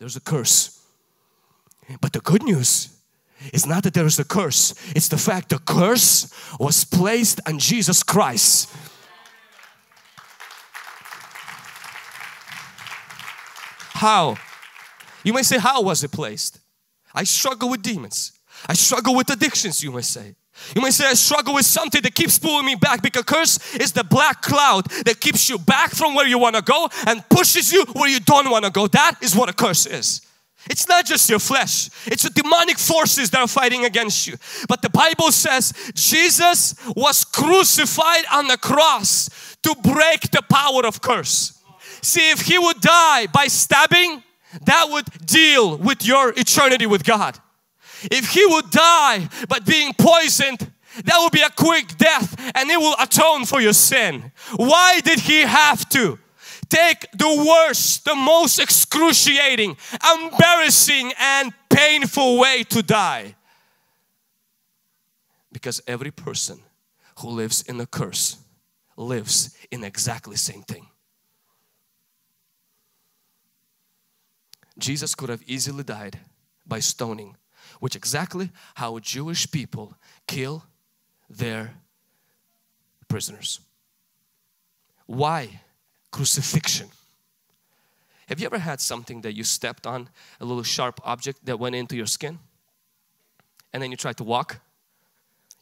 there's a curse. But the good news is not that there is a curse. It's the fact the curse was placed on Jesus Christ. How? You may say, how was it placed? I struggle with demons. I struggle with addictions, you may say. You may say, I struggle with something that keeps pulling me back, because curse is the black cloud that keeps you back from where you want to go and pushes you where you don't want to go. That is what a curse is. It's not just your flesh. It's the demonic forces that are fighting against you. But the Bible says Jesus was crucified on the cross to break the power of curse. See, if He would die by stabbing, that would deal with your eternity with God. If He would die by being poisoned, that would be a quick death and it will atone for your sin. Why did He have to take the worst, the most excruciating, embarrassing and painful way to die? Because every person who lives in a curse lives in exactly the same thing. Jesus could have easily died by stoning, which exactly how Jewish people kill their prisoners. Why crucifixion? Have you ever had something that you stepped on, a little sharp object that went into your skin, and then you tried to walk?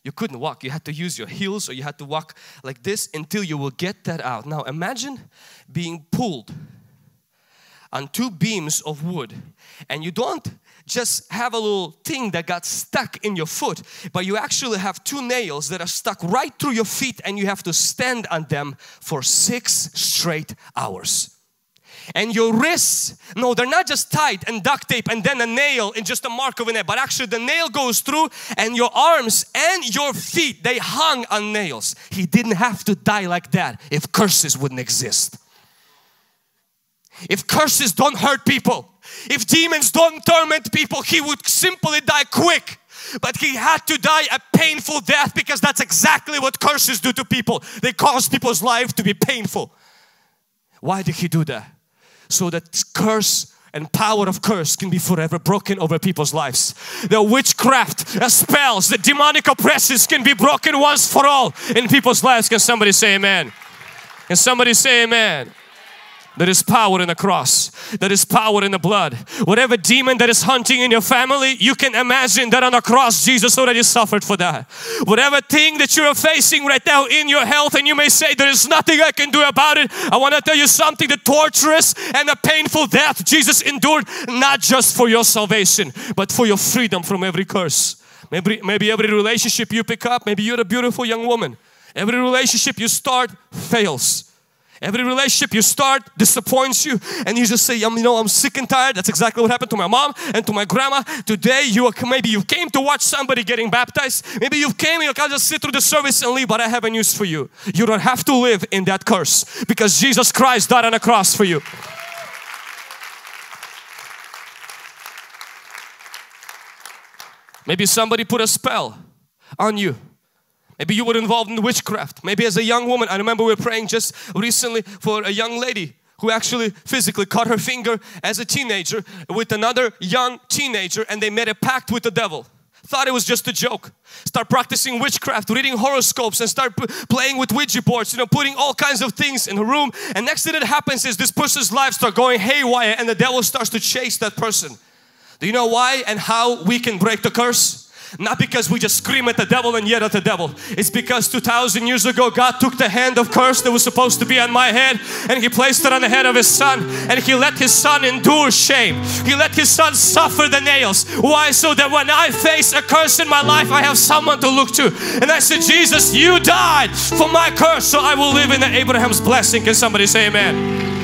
You couldn't walk. You had to use your heels, or you had to walk like this until you will get that out. Now imagine being pulled on two beams of wood, and you don't just have a little thing that got stuck in your foot, but you actually have two nails that are stuck right through your feet, and you have to stand on them for 6 straight hours. And your wrists, no, they're not just tied and duct tape and then a nail and just a mark of a nail, but actually the nail goes through, and your arms and your feet, they hung on nails. He didn't have to die like that if curses wouldn't exist. If curses don't hurt people, if demons don't torment people, He would simply die quick. But He had to die a painful death, because that's exactly what curses do to people. They cause people's life to be painful. Why did He do that? So that curse and power of curse can be forever broken over people's lives. The witchcraft, the spells, the demonic oppressions can be broken once for all in people's lives. Can somebody say amen? Can somebody say amen? There is power in the cross. There is power in the blood. Whatever demon that is hunting in your family, you can imagine that on the cross Jesus already suffered for that. Whatever thing that you are facing right now in your health, and you may say, there is nothing I can do about it. I want to tell you something, the torturous and the painful death Jesus endured, not just for your salvation, but for your freedom from every curse. Maybe every relationship you pick up, maybe you're a beautiful young woman. Every relationship you start fails. Every relationship you start disappoints you, and you just say, you know, I'm sick and tired. That's exactly what happened to my mom and to my grandma. Today, maybe you came to watch somebody getting baptized. Maybe you came and you can't just sit through the service and leave, but I have a news for you. You don't have to live in that curse, because Jesus Christ died on a cross for you. Maybe somebody put a spell on you. Maybe you were involved in witchcraft. Maybe as a young woman, I remember we were praying just recently for a young lady who actually physically cut her finger as a teenager with another young teenager, and they made a pact with the devil. Thought it was just a joke. Start practicing witchcraft, reading horoscopes, and start playing with Ouija boards, putting all kinds of things in her room. And next thing that happens is this person's life starts going haywire, and the devil starts to chase that person. Do you know why and how we can break the curse? Not because we just scream at the devil and yell at the devil. It's because 2,000 years ago God took the hand of curse that was supposed to be on my head, and He placed it on the head of His Son, and He let His Son endure shame. He let His Son suffer the nails. Why? So that when I face a curse in my life, I have someone to look to. And I said, Jesus, You died for my curse, so I will live in Abraham's blessing. Can somebody say amen?